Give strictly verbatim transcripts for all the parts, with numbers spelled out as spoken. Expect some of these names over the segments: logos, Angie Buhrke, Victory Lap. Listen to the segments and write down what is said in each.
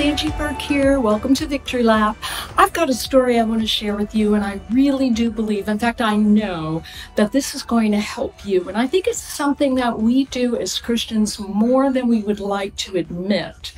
it's Angie Buhrke here. Welcome to Victory Lap. I've got a story I want to share with you, and I really do believe, in fact, I know that this is going to help you. And I think it's something that we do as Christians more than we would like to admit.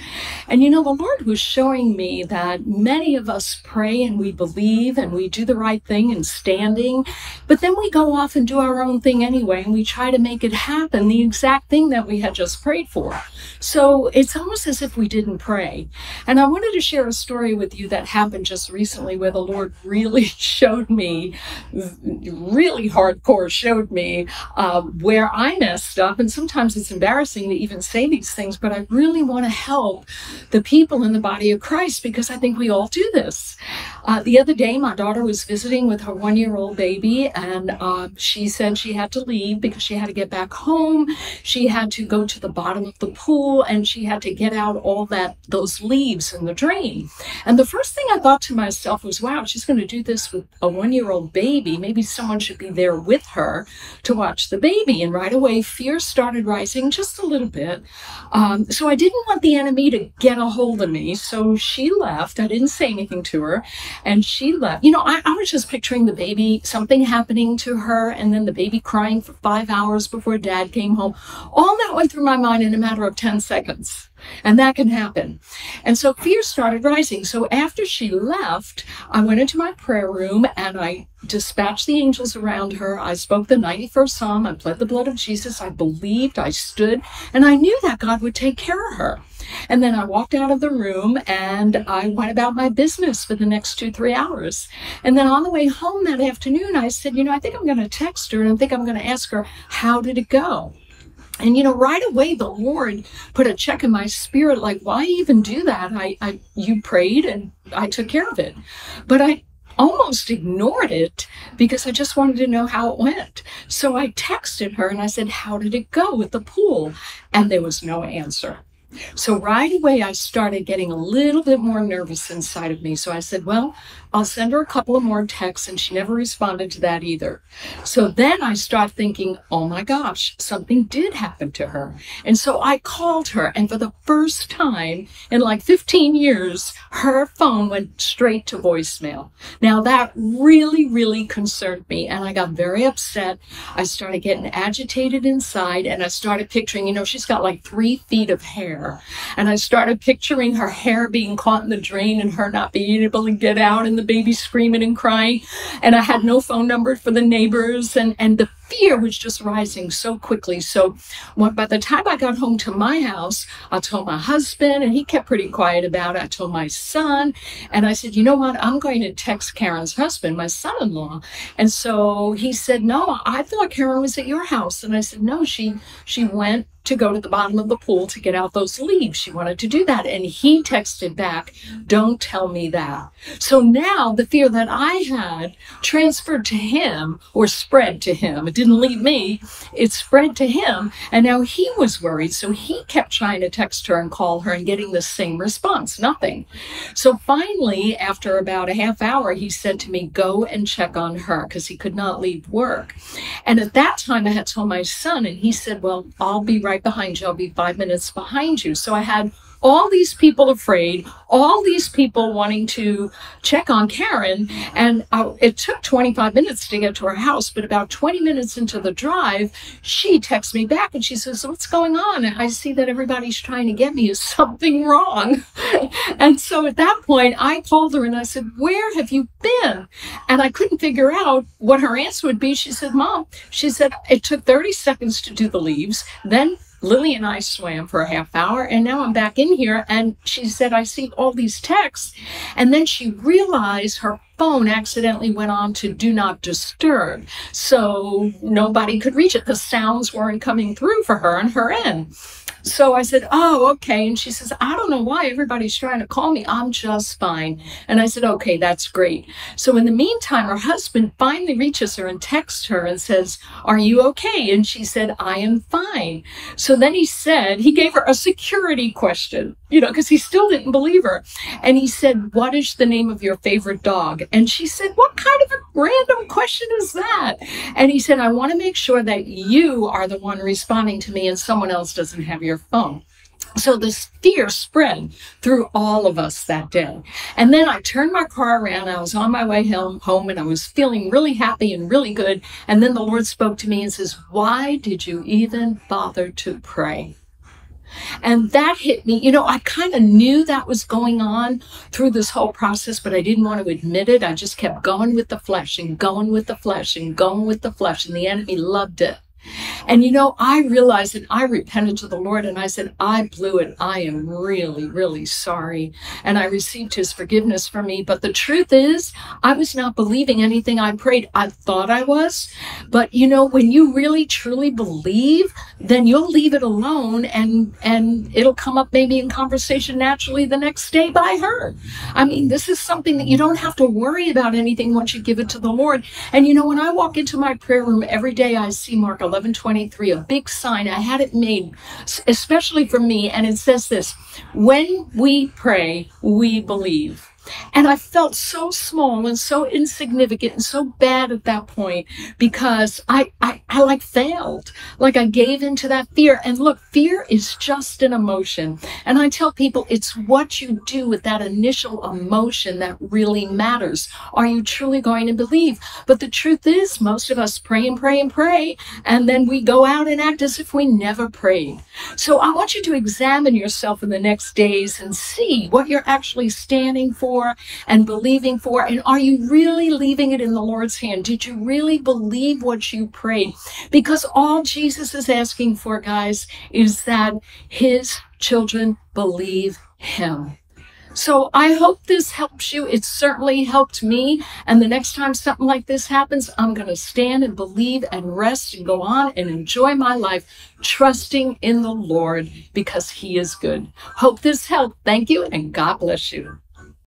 And you know, the Lord was showing me that many of us pray and we believe and we do the right thing and standing, but then we go off and do our own thing anyway, and we try to make it happen, the exact thing that we had just prayed for. So it's almost as if we didn't pray. And I wanted to share a story with you that happened just recently where the Lord really showed me, really hardcore showed me uh, where I messed up. And sometimes it's embarrassing to even say these things, but I really want to help the people in the body of Christ because I think we all do this. Uh, the other day, my daughter was visiting with her one-year-old baby, and uh, she said she had to leave because she had to get back home. She had to go to the bottom of the pool, and she had to get out all that the those leaves in the drain. And the first thing I thought to myself was, wow, she's going to do this with a one-year-old baby. Maybe someone should be there with her to watch the baby. And right away, fear started rising just a little bit. Um, so I didn't want the enemy to get a hold of me. So she left. I didn't say anything to her. And she left. You know, I, I was just picturing the baby, something happening to her, and then the baby crying for five hours before dad came home. All that went through my mind in a matter of ten seconds. And that can happen. And so fear started rising. So after she left, I went into my prayer room and I dispatched the angels around her. I spoke the ninety-first Psalm. I pled the blood of Jesus. I believed. I stood. And I knew that God would take care of her. And then I walked out of the room and I went about my business for the next two, three hours. And then on the way home that afternoon, I said, you know, I think I'm going to text her and I think I'm going to ask her, how did it go? And, you know, right away, the Lord put a check in my spirit, like, why even do that? I, I, you prayed and I took care of it. But I almost ignored it because I just wanted to know how it went. So I texted her and I said, how did it go with the pool? And there was no answer. So right away, I started getting a little bit more nervous inside of me. So I said, well, I'll send her a couple of more texts, and she never responded to that either. So then I start thinking, oh my gosh, something did happen to her. And so I called her, and for the first time in like fifteen years, her phone went straight to voicemail. Now that really, really concerned me, and I got very upset. I started getting agitated inside, and I started picturing, you know, she's got like three feet of hair. And I started picturing her hair being caught in the drain and her not being able to get out and the baby screaming and crying. And I had no phone number for the neighbors, and, and the fear was just rising so quickly. So by the time I got home to my house, I told my husband, and he kept pretty quiet about it. I told my son, and I said, you know what? I'm going to text Karen's husband, my son-in-law. And so he said, no, I thought Karen was at your house. And I said, no, she, she went to go to the bottom of the pool to get out those leaves. She wanted to do that. And he texted back, don't tell me that. So now the fear that I had transferred to him, or spread to him. It didn't leave me. It spread to him. And now he was worried. So he kept trying to text her and call her and getting the same response, nothing. So finally, after about a half hour, he said to me, go and check on her, because he could not leave work. And at that time, I had told my son, and he said, well, I'll be right Right behind you. I'll be five minutes behind you. So I had all these people afraid, all these people wanting to check on Karen. And I, it took twenty-five minutes to get to her house, but about twenty minutes into the drive, she texts me back and she says, what's going on? And I see that everybody's trying to get me. Is something wrong? And so at that point, I called her and I said, where have you been? And I couldn't figure out what her answer would be. She said, Mom, she said, it took thirty seconds to do the leaves. Then Lily and I swam for a half hour, and now I'm back in here. And she said, I see all these texts. And then she realized her phone accidentally went on to do not disturb. So nobody could reach it. The sounds weren't coming through for her on her end. So I said, oh, okay. And she says, I don't know why everybody's trying to call me. I'm just fine. And I said, okay, that's great. So in the meantime, her husband finally reaches her and texts her and says, are you okay? And she said, I am fine. So then he said, he gave her a security question, you know, because he still didn't believe her. And he said, what is the name of your favorite dog? And she said, what kind of a random question is that? And he said, I want to make sure that you are the one responding to me and someone else doesn't have your phone. So this fear spread through all of us that day. And then I turned my car around. I was on my way home, home and I was feeling really happy and really good. And then the Lord spoke to me and says, why did you even bother to pray? And that hit me. You know, I kind of knew that was going on through this whole process, but I didn't want to admit it. I just kept going with the flesh and going with the flesh and going with the flesh. And the enemy loved it. And, you know, I realized that I repented to the Lord and I said, I blew it. I am really, really sorry. And I received his forgiveness for me. But the truth is, I was not believing anything I prayed. I thought I was. But, you know, when you really, truly believe, then you'll leave it alone and, and it'll come up maybe in conversation naturally the next day by her. I mean, this is something that you don't have to worry about anything once you give it to the Lord. And, you know, when I walk into my prayer room every day, I see Mark eleven twenty-three, a big sign. I had it made especially for me, and it says this: when we pray, we believe. And I felt so small and so insignificant and so bad at that point because I, I, I like failed. Like I gave into that fear. And look, fear is just an emotion. And I tell people it's what you do with that initial emotion that really matters. Are you truly going to believe? But the truth is most of us pray and pray and pray. And then we go out and act as if we never prayed. So I want you to examine yourself in the next days and see what you're actually standing for and believing for. And are you really leaving it in the Lord's hand? Did you really believe what you prayed? Because all Jesus is asking for, guys, is that his children believe him. So I hope this helps you. It certainly helped me. And the next time something like this happens, I'm going to stand and believe and rest and go on and enjoy my life, trusting in the Lord because he is good. Hope this helped. Thank you and God bless you.